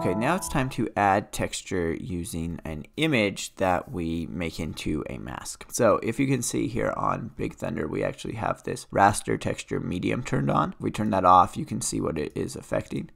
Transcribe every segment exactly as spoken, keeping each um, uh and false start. Okay, now it's time to add texture using an image that we make into a mask. So if you can see here on Big Thunder, we actually have this Raster Texture Medium turned on. If we turn that off, you can see what it is affecting.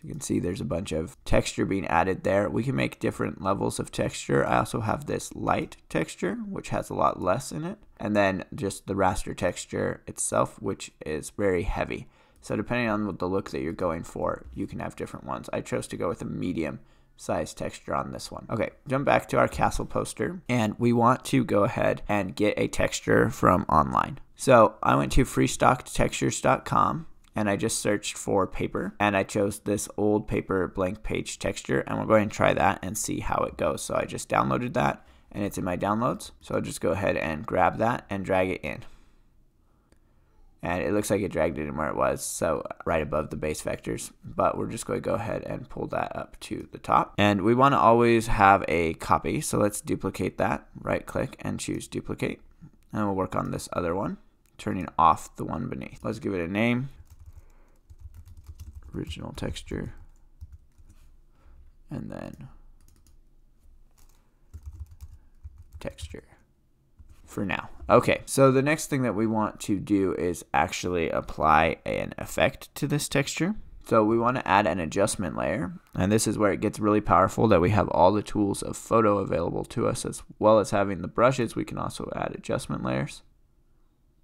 You can see there's a bunch of texture being added there. We can make different levels of texture. I also have this light texture, which has a lot less in it. And then just the raster texture itself, which is very heavy. So depending on what the look that you're going for, you can have different ones. I chose to go with a medium size texture on this one. Okay, jump back to our castle poster. And we want to go ahead and get a texture from online. So I went to freestock textures dot com. And I just searched for paper, and I chose this old paper blank page texture, and we're going to try that and see how it goes. So I just downloaded that, and it's in my downloads. So I'll just go ahead and grab that and drag it in. And it looks like it dragged it in where it was, so right above the base vectors. But we're just going to go ahead and pull that up to the top. And we want to always have a copy, so let's duplicate that. Right click and choose duplicate. And we'll work on this other one, turning off the one beneath. Let's give it a name. Original texture, and then texture for now. Okay, so the next thing that we want to do is actually apply an effect to this texture. So we want to add an adjustment layer, and this is where it gets really powerful that we have all the tools of Photo available to us, as well as having the brushes. We can also add adjustment layers.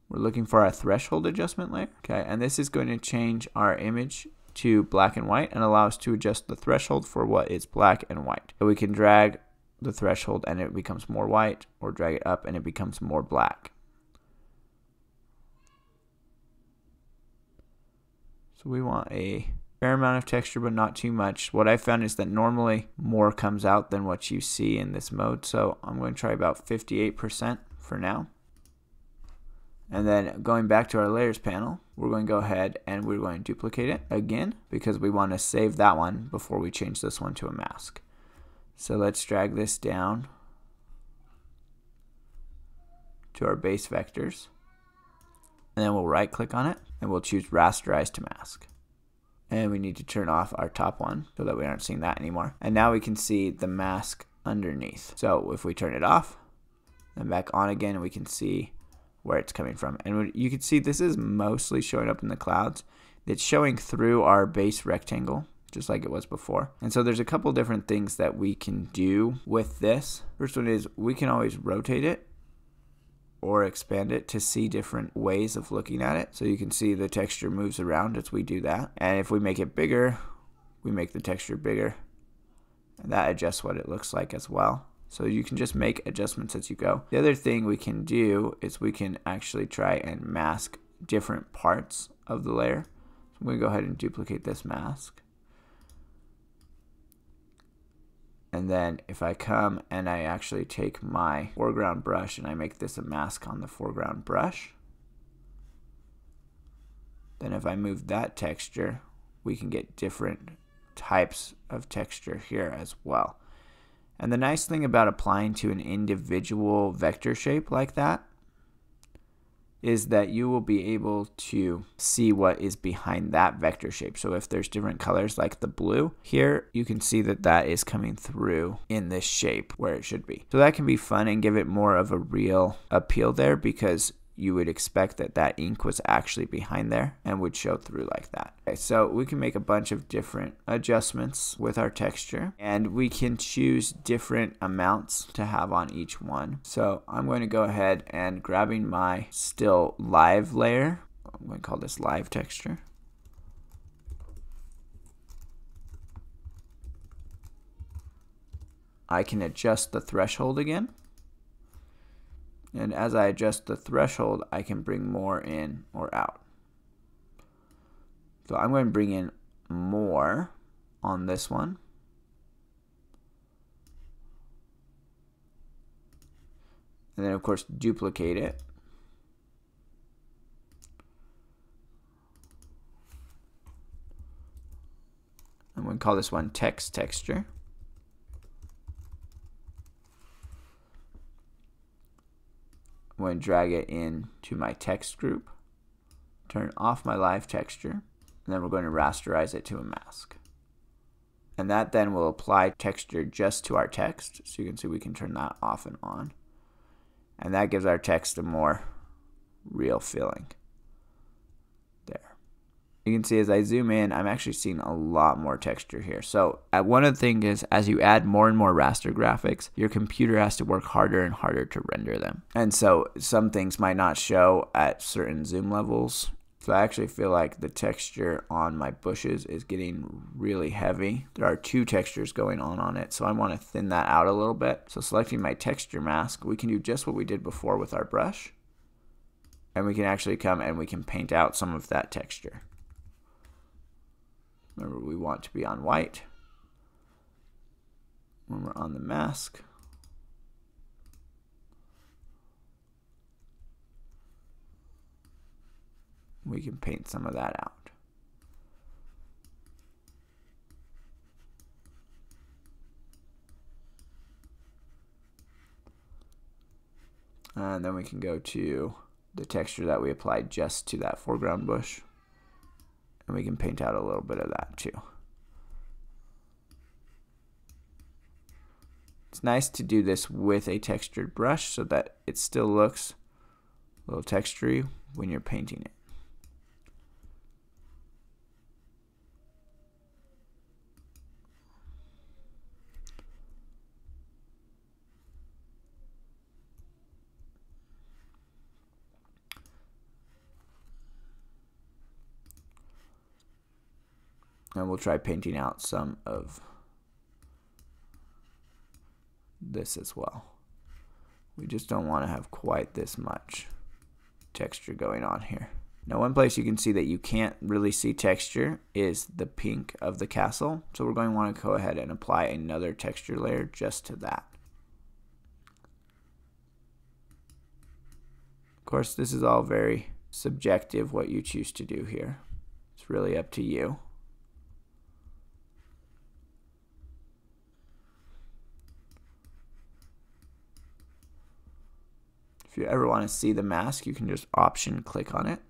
We're looking for our threshold adjustment layer. Okay, and this is going to change our image to black and white and allow us to adjust the threshold for what is black and white. So we can drag the threshold and it becomes more white, or drag it up and it becomes more black. So we want a fair amount of texture, but not too much. What I found is that normally more comes out than what you see in this mode. So I'm going to try about fifty-eight percent for now. And then going back to our layers panel, we're going to go ahead and we're going to duplicate it again, because we want to save that one before we change this one to a mask. So let's drag this down to our base vectors. And then we'll right click on it and we'll choose rasterize to mask. And we need to turn off our top one so that we aren't seeing that anymore. And now we can see the mask underneath. So if we turn it off and back on again, we can see where it's coming from. And you can see this is mostly showing up in the clouds. It's showing through our base rectangle, just like it was before. And so there's a couple different things that we can do with this. First one is we can always rotate it or expand it to see different ways of looking at it. So you can see the texture moves around as we do that. And if we make it bigger, we make the texture bigger. And that adjusts what it looks like as well. So you can just make adjustments as you go. The other thing we can do is we can actually try and mask different parts of the layer. So I'm going to go ahead and duplicate this mask. And then if I come and I actually take my foreground brush and I make this a mask on the foreground brush, then if I move that texture, we can get different types of texture here as well. And the nice thing about applying to an individual vector shape like that is that you will be able to see what is behind that vector shape. So if there's different colors like the blue here, you can see that that is coming through in this shape where it should be. So that can be fun and give it more of a real appeal there, because you would expect that that ink was actually behind there and would show through like that. Okay, so we can make a bunch of different adjustments with our texture, and we can choose different amounts to have on each one. So I'm going to go ahead and grabbing my still live layer, I'm going to call this live texture. I can adjust the threshold again. And as I adjust the threshold, I can bring more in or out. So I'm going to bring in more on this one. And then, of course, duplicate it. I'm going to call this one text texture. I'm going to drag it into my text group, turn off my live texture, and then we're going to rasterize it to a mask. And that then will apply texture just to our text. So you can see we can turn that off and on. And that gives our text a more real feeling. There. You can see as I zoom in, I'm actually seeing a lot more texture here. So uh, one of the things is, as you add more and more raster graphics, your computer has to work harder and harder to render them. And so some things might not show at certain zoom levels. So I actually feel like the texture on my bushes is getting really heavy. There are two textures going on on it, so I want to thin that out a little bit. So selecting my texture mask, we can do just what we did before with our brush. And we can actually come and we can paint out some of that texture. Remember, we want to be on white. When we're on the mask, we can paint some of that out. And then we can go to the texture that we applied just to that foreground bush. And we can paint out a little bit of that too. It's nice to do this with a textured brush so that it still looks a little textury when you're painting it. And we'll try painting out some of this as well. We just don't want to have quite this much texture going on here. Now, one place you can see that you can't really see texture is the pink of the castle. So we're going to want to go ahead and apply another texture layer just to that. Of course, this is all very subjective what you choose to do here. It's really up to you. If you ever want to see the mask, you can just option click on it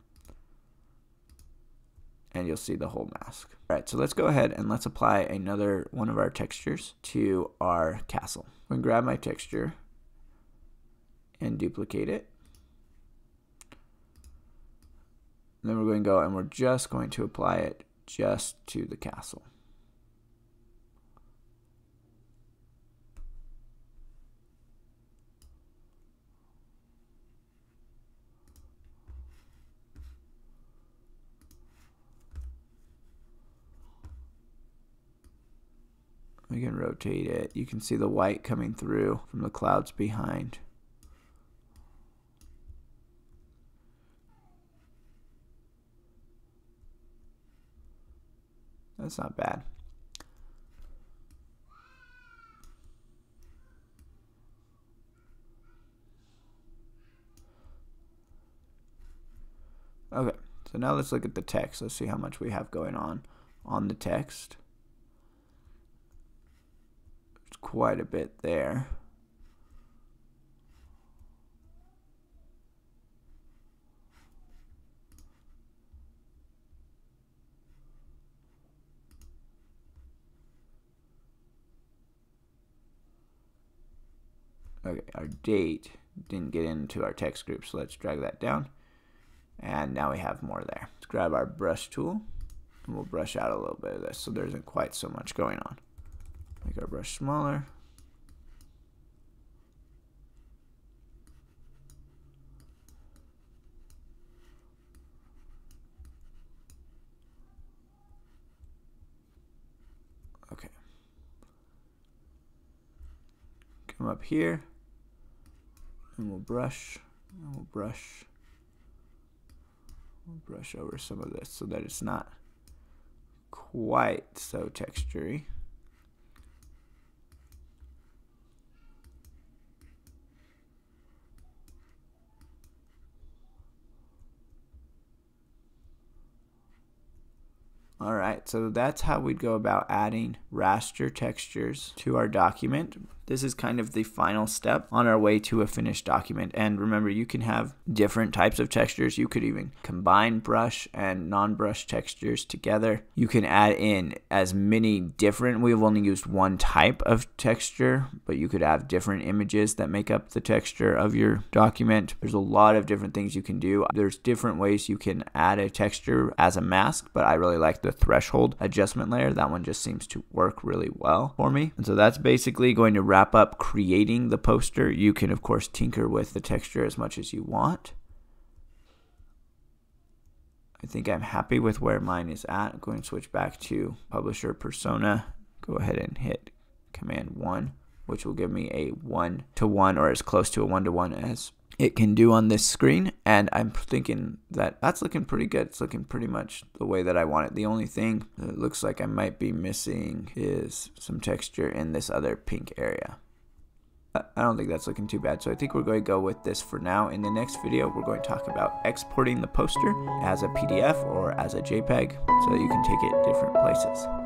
and you'll see the whole mask. All right, so let's go ahead and let's apply another one of our textures to our castle. I'm going to grab my texture and duplicate it. And then we're going to go and we're just going to apply it just to the castle. We can rotate it. You can see the white coming through from the clouds behind. That's not bad. Okay, so now let's look at the text. Let's see how much we have going on on the text. Quite a bit there. Okay, our date didn't get into our text group, so let's drag that down. And now we have more there. Let's grab our brush tool and we'll brush out a little bit of this so there isn't quite so much going on. Make our brush smaller. Okay. Come up here and we'll brush and we'll brush. We'll brush over some of this so that it's not quite so textury. All right, so that's how we'd go about adding raster textures to our document. This is kind of the final step on our way to a finished document. And remember, you can have different types of textures. You could even combine brush and non-brush textures together. You can add in as many different, we've only used one type of texture, but you could have different images that make up the texture of your document. There's a lot of different things you can do. There's different ways you can add a texture as a mask, but I really like the threshold adjustment layer. That one just seems to work really well for me. And so that's basically going to wrap up creating the poster. You can, of course, tinker with the texture as much as you want. I think I'm happy with where mine is at. I'm going to switch back to Publisher Persona. Go ahead and hit Command one, which will give me a one to one, or as close to a one to one as it can do on this screen. And I'm thinking that that's looking pretty good. It's looking pretty much the way that I want it. The only thing that it looks like I might be missing is some texture in this other pink area. I don't think that's looking too bad, so I think we're going to go with this for now. In the next video, we're going to talk about exporting the poster as a P D F or as a JPEG so that you can take it different places.